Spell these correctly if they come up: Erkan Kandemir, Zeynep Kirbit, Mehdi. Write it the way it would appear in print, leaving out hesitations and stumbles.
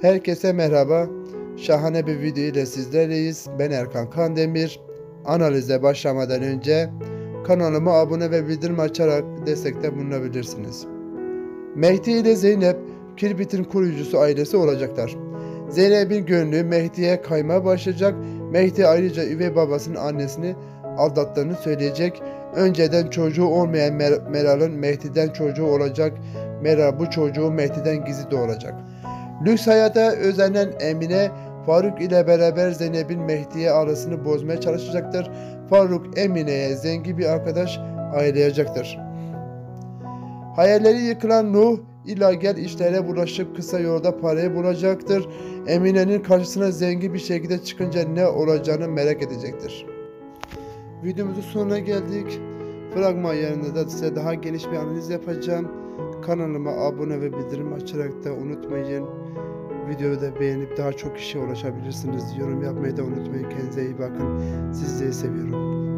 Herkese merhaba. Şahane bir video ile sizlerleyiz. Ben Erkan Kandemir. Analize başlamadan önce kanalıma abone ve bildirim açarak destekte bulunabilirsiniz. Mehdi ile Zeynep Kirbit'in kurucusu ailesi olacaklar. Zeynep'in gönlü Mehdi'ye kaymaya başlayacak. Mehdi ayrıca üvey babasının annesini aldattığını söyleyecek. Önceden çocuğu olmayan Meral'ın Mehdi'den çocuğu olacak. Meral bu çocuğu Mehdi'den gizli doğuracak. Lüks hayata özenen Emine, Faruk ile beraber Zeynep'in Mehdi'ye arasını bozmaya çalışacaktır. Faruk Emine'ye zengin bir arkadaş ayarlayacaktır. Hayalleri yıkılan Nuh, illa gel işlere bulaşıp kısa yolda parayı bulacaktır. Emine'nin karşısına zengin bir şekilde çıkınca ne olacağını merak edecektir. Videomuzun sonuna geldik. Fragman yayınında da size daha geniş bir analiz yapacağım. Kanalıma abone ve bildirim açarak da unutmayın. Videoyu da beğenip daha çok kişiye ulaşabilirsiniz. Yorum yapmayı da unutmayın. Kendinize iyi bakın. Sizleri seviyorum.